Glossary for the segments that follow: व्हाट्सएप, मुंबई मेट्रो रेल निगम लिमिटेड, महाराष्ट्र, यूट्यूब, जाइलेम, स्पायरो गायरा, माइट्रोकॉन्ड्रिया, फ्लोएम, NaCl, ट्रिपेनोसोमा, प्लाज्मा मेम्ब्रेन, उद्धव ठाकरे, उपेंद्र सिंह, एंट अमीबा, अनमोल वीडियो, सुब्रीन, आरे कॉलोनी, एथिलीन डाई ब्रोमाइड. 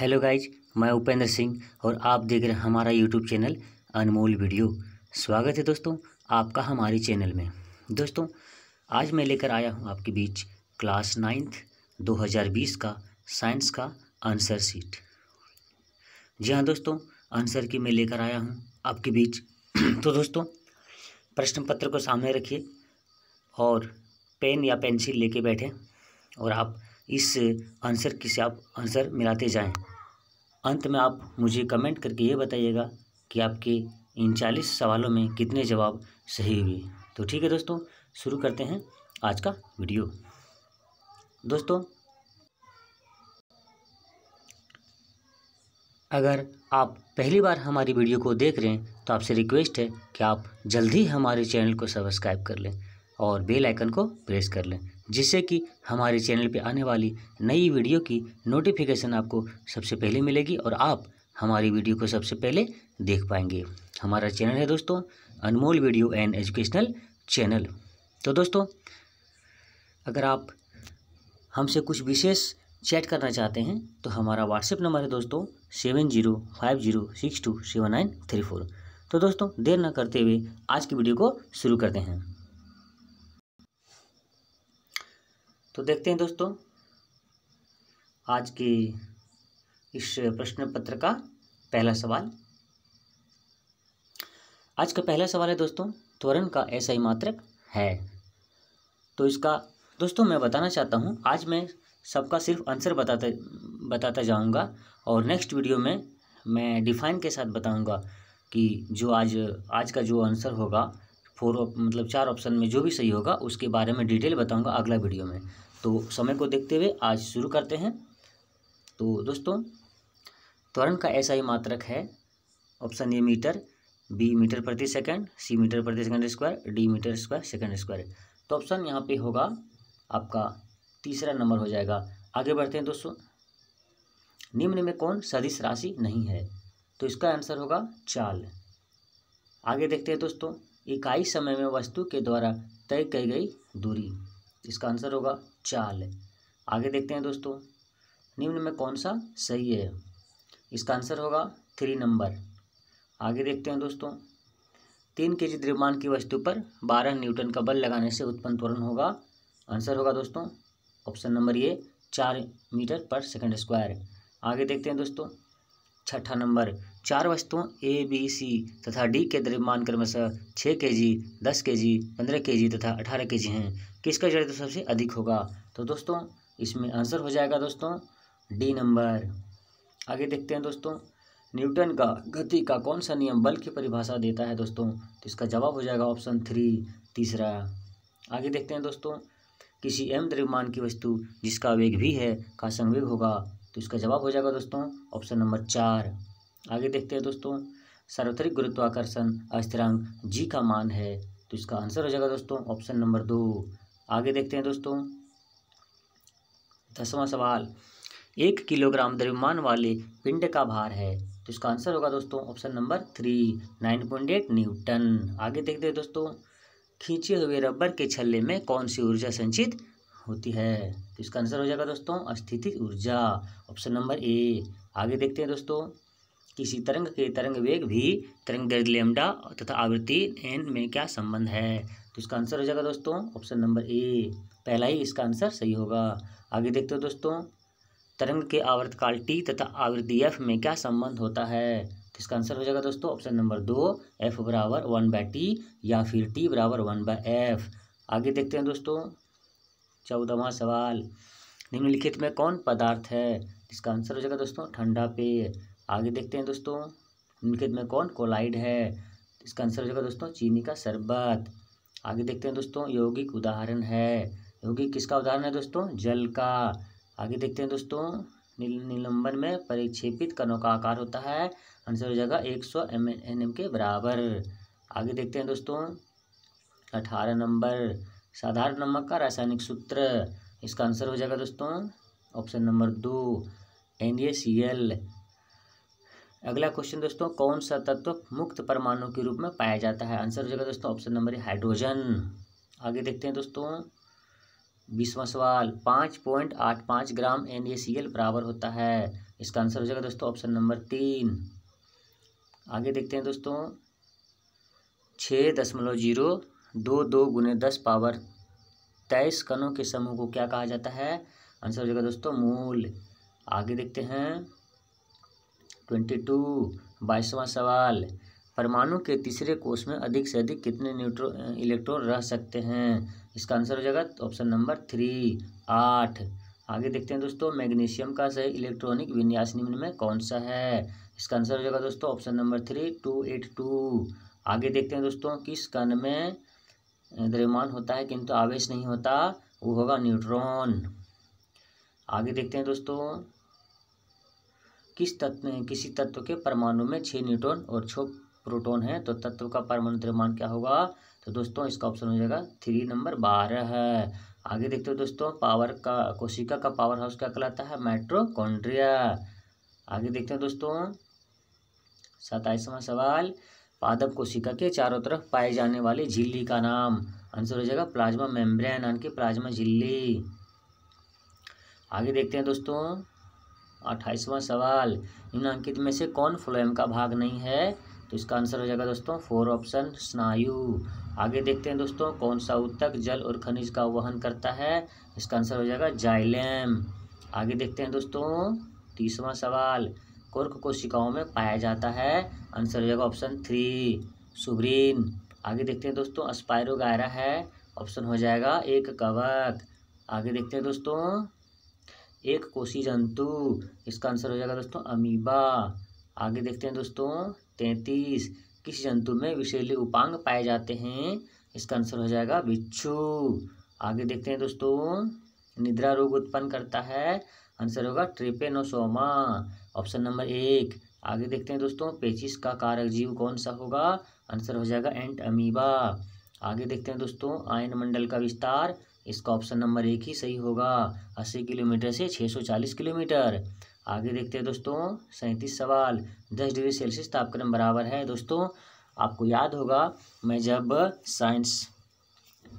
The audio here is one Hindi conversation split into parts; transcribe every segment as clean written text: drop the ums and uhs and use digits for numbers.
हेलो गाइज, मैं उपेंद्र सिंह और आप देख रहे हैं हमारा यूट्यूब चैनल अनमोल वीडियो। स्वागत है दोस्तों आपका हमारे चैनल में। दोस्तों आज मैं लेकर आया हूं आपके बीच क्लास 9th 2020 का साइंस का आंसर शीट। जी हाँ दोस्तों, आंसर की मैं लेकर आया हूं आपके बीच। तो दोस्तों प्रश्न पत्र को सामने रखिए और पेन या पेंसिल लेके बैठें और आप इस आंसर की से आप आंसर मिलाते जाएं। अंत में आप मुझे कमेंट करके ये बताइएगा कि आपके इन 40 सवालों में कितने जवाब सही हुए। तो ठीक है दोस्तों, शुरू करते हैं आज का वीडियो। दोस्तों अगर आप पहली बार हमारी वीडियो को देख रहे हैं तो आपसे रिक्वेस्ट है कि आप जल्दी हमारे चैनल को सब्सक्राइब कर लें और बेल आइकन को प्रेस कर लें, जिससे कि हमारे चैनल पे आने वाली नई वीडियो की नोटिफिकेशन आपको सबसे पहले मिलेगी और आप हमारी वीडियो को सबसे पहले देख पाएंगे। हमारा चैनल है दोस्तों अनमोल वीडियो and educational channel. तो दोस्तों अगर आप हमसे कुछ विशेष चैट करना चाहते हैं तो हमारा व्हाट्सएप नंबर है दोस्तों 7050627934। तो दोस्तों देर ना करते हुए आज की वीडियो को शुरू करते हैं। तो देखते हैं दोस्तों आज के इस प्रश्न पत्र का पहला सवाल। आज का पहला सवाल है दोस्तों, त्वरण का एसआई मात्रक है। तो इसका दोस्तों मैं बताना चाहता हूं, आज मैं सबका सिर्फ आंसर बताता जाऊंगा और नेक्स्ट वीडियो में मैं डिफाइन के साथ बताऊंगा कि जो आज का जो आंसर होगा 4 ऑप्शन में जो भी सही होगा उसके बारे में डिटेल बताऊंगा अगला वीडियो में। तो समय को देखते हुए आज शुरू करते हैं। तो दोस्तों त्वरण का एसआई मात्रक है, option A metre, B metre प्रति सेकंड, सी मीटर प्रति second square, D metre square second square. तो ऑप्शन यहाँ पे होगा आपका तीसरा नंबर हो जाएगा। आगे बढ़ते हैं दोस्तों, निम्न में कौन सदिश राशि नहीं है? तो इसका आंसर होगा चाल। आगे देखते हैं दोस्तों, इकाई समय में वस्तु के द्वारा तय की गई दूरी, इसका आंसर होगा चाल। आगे देखते हैं दोस्तों, निम्न में कौन सा सही है? इसका आंसर होगा 3 नंबर। आगे देखते हैं दोस्तों, 3 kg द्रव्यमान की वस्तु पर 12 न्यूटन का बल लगाने से उत्पन्न त्वरण होगा, आंसर होगा दोस्तों option number A 4 metre per second square. आगे देखते हैं दोस्तों, 6ठा नंबर, 4 वस्तुओं ए बी सी तथा डी के द्रव्यमान क्रमशः 6 kg, 10 kg, 15 kg तथा 18 kg हैं, किसका जड़त्व सबसे अधिक होगा? तो दोस्तों इसमें आंसर हो जाएगा दोस्तों डी नंबर। आगे देखते हैं दोस्तों, न्यूटन का गति का कौन सा नियम बल की परिभाषा देता है दोस्तों? तो इसका जवाब हो जाएगा ऑप्शन 3 तीसरा। आगे देखते हैं दोस्तों, किसी एम द्रव्यमान की वस्तु जिसका वेग भी है का संवेग होगा, तो इसका जवाब हो जाएगा दोस्तों ऑप्शन नंबर 4। आगे देखते हैं दोस्तों, सार्वत्रिक गुरुत्वाकर्षण स्थिरांक जी का मान है, तो इसका आंसर हो जाएगा दोस्तों ऑप्शन नंबर 2। आगे देखते हैं दोस्तों, 10वां सवाल, 1 किलोग्राम द्रव्यमान वाले पिंड का भार है, तो इसका आंसर होगा दोस्तों ऑप्शन नंबर 3 9.8 न्यूटन। आगे देखते हैं दोस्तों, खींचे हुए रबर के छल्ले में कौन सी ऊर्जा संचित होती है? तो इसका आंसर हो जाएगा दोस्तों स्थितिज ऊर्जा, ऑप्शन नंबर ए। आगे देखते हैं दोस्तों, किसी तरंग के तरंग वेग भी तरंग दैर्ध्य लैम्डा तथा आवृत्ति एन में क्या संबंध है? तो इसका आंसर हो जाएगा दोस्तों ऑप्शन नंबर ए, पहला ही इसका आंसर सही होगा। आगे देखते हो दोस्तों, तरंग के आवर्तकाल टी तथा आवृत्ति एफ में क्या संबंध होता है? तो इसका आंसर हो जाएगा दोस्तों ऑप्शन नंबर 2 F बराबर 1/t या फिर T बराबर 1/f। आगे देखते हैं दोस्तों, 14वां सवाल, निम्नलिखित में कौन पदार्थ है? इसका आंसर हो जाएगा दोस्तों ठंडा पेय। आगे देखते हैं दोस्तों, निम्नलिखित में कौन कोलाइड है? इसका आंसर हो जाएगा दोस्तों चीनी का शरबत। आगे देखते हैं दोस्तों, यौगिक उदाहरण है, यौगिक किसका उदाहरण है दोस्तों? जल का। आगे देखते हैं दोस्तों, निलंबन में परिक्षेपित कणों का आकार होता है, आंसर हो जाएगा 100 nm के बराबर। आगे देखते हैं दोस्तों, 18 नंबर, साधारण नमक का रासायनिक सूत्र, इसका आंसर हो जाएगा दोस्तों ऑप्शन नंबर 2 NaCl। अगला क्वेश्चन दोस्तों, कौन सा तत्व मुक्त परमाणु के रूप में पाया जाता है? आंसर हो जाएगा दोस्तों ऑप्शन नंबर हाइड्रोजन। आगे देखते हैं दोस्तों, 20वां सवाल 5.85 ग्राम NaCl बराबर होता है। इसका आंसर हो जाएगा दोस्तों ऑप्शन नंबर 3। आगे देखते हैं दोस्तों 6.022 × 10⁻23 कणों के समूह को क्या कहा जाता है? आंसर हो जाएगा दोस्तों मूल। आगे देखते हैं 22वां सवाल परमाणु के तीसरे कोष में अधिक से अधिक कितने इलेक्ट्रॉन रह सकते हैं? इसका आंसर हो जाएगा ऑप्शन नंबर 3, 8। आगे देखते हैं दोस्तों मैग्नीशियम का सही इलेक्ट्रॉनिक विन्यास निम्न में कौन सा है? इसका आंसर हो जाएगा दोस्तों ऑप्शन नंबर 3, 282। आगे देखते हैं दोस्तों किस कण में द्रव्यमान होता है किंतु आवेश नहीं होता? वो होगा न्यूट्रॉन। आगे देखते हैं दोस्तों किसी तत्व के परमाणु में 6 न्यूट्रॉन और 6 प्रोटॉन है तो तत्व का परमाणु द्रव्यमान क्या होगा? तो दोस्तों इसका ऑप्शन हो जाएगा 3 नंबर 12 है। आगे देखते हो दोस्तों कोशिका का पावर हाउस क्या कहलाता है? माइट्रोकॉन्ड्रिया। आगे देखते हैं दोस्तों 27वां सवाल पादप कोशिका के चारों तरफ पाए जाने वाली झिल्ली का नाम? आंसर हो जाएगा प्लाज्मा मेम्ब्रेन यानी कि प्लाज्मा झिल्ली। आगे देखते हैं दोस्तों 28वां सवाल निम्नलिखित में से कौन फ्लोएम का भाग नहीं है? तो इसका आंसर हो जाएगा दोस्तों 4 ऑप्शन स्नायु। आगे देखते हैं दोस्तों कौन सा ऊतक जल और खनिज का वहन करता है? इसका आंसर हो जाएगा जाइलेम। आगे देखते हैं दोस्तों 30वां सवाल कोर्क कोशिकाओं में पाया जाता है? आंसर हो जाएगा ऑप्शन 3 सुब्रीन। आगे देखते हैं दोस्तों स्पायरो गायरा है, ऑप्शन हो जाएगा 1 कवक। आगे देखते हैं दोस्तों 1 कोशी जंतु, इसका आंसर हो जाएगा दोस्तों अमीबा। आगे देखते हैं दोस्तों 33 किस जंतु में विषैले उपांग पाए जाते हैं? इसका आंसर हो जाएगा बिच्छू। आगे देखते हैं दोस्तों निद्रा रोग उत्पन्न करता है? आंसर होगा ट्रिपेनोसोमा, ऑप्शन नंबर 1। आगे देखते हैं दोस्तों पेचिश का कारक जीव कौन सा होगा? आंसर हो जाएगा एंट अमीबा। आगे देखते हैं दोस्तों आयन मंडल का विस्तार, इसका ऑप्शन नंबर 1 ही सही होगा, 80 किलोमीटर से 640 किलोमीटर। आगे देखते हैं दोस्तों 37 सवाल 10 डिग्री सेल्सियस तापक्रम बराबर है। दोस्तों आपको याद होगा मैं जब साइंस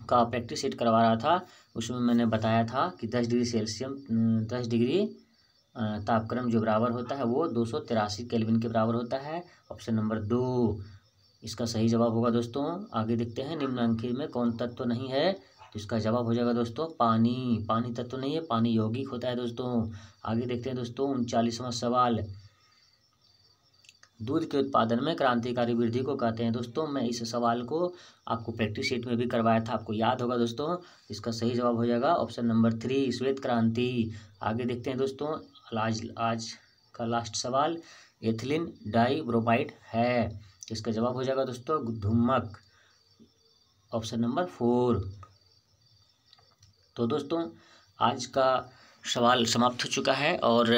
का प्रैक्टिस सेट करवा रहा था उसमें मैंने बताया था कि 10 डिग्री तापक्रम जो बराबर होता है वो 283 केल्विन के बराबर होता है, ऑप्शन नंबर 2 इसका सही जवाब होगा दोस्तों। आगे देखते हैं निम्नलिखित में कौन तत्व नहीं है? तो इसका जवाब हो जाएगा दोस्तों पानी। पानी तत्व नहीं है, पानी यौगिक होता है दोस्तों। आगे देखते हैं दोस्तों 39वां सवाल दूध के उत्पादन में क्रांतिकारी वृद्धि को कहते हैं? दोस्तों मैं इस सवाल को आपको प्रैक्टिस शीट में भी करवाया था, आपको याद होगा दोस्तों। इसका सही जवाब हो जाएगा ऑप्शन नंबर 3 श्वेत क्रांति। आगे देखते हैं दोस्तों आज का लास्ट सवाल एथिलीन डाई ब्रोमाइड है, इसका जवाब हो जाएगा दोस्तों धूमक, ऑप्शन नंबर 4। तो दोस्तों आज का सवाल समाप्त हो चुका है और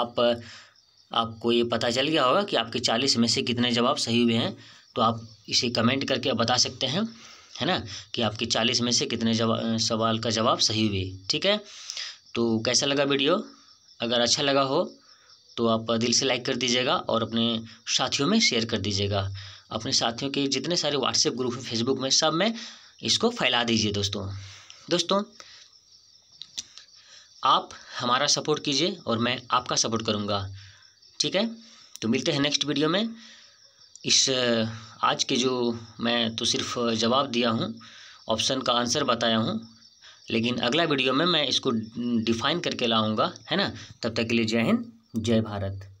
आपको ये पता चल गया होगा कि आपके 40 में से कितने जवाब सही हुए हैं। तो आप इसे कमेंट करके आप बता सकते हैं, है ना, कि आपके 40 में से कितने सवाल का जवाब सही हुए। ठीक है, तो कैसा लगा वीडियो? अगर अच्छा लगा हो तो आप दिल से लाइक कर दीजिएगा और अपने साथियों में शेयर कर दीजिएगा। अपने साथियों के जितने सारे व्हाट्सएप ग्रुप हैं, फेसबुक में, सब में इसको फैला दीजिए दोस्तों। आप हमारा सपोर्ट कीजिए और मैं आपका सपोर्ट करूंगा। ठीक है, तो मिलते हैं नेक्स्ट वीडियो में। आज के जो मैं तो सिर्फ जवाब दिया हूं, ऑप्शन का आंसर बताया हूं, लेकिन अगला वीडियो में मैं इसको डिफाइन करके लाऊंगा, है ना। तब तक के लिए जय हिंद, जय भारत।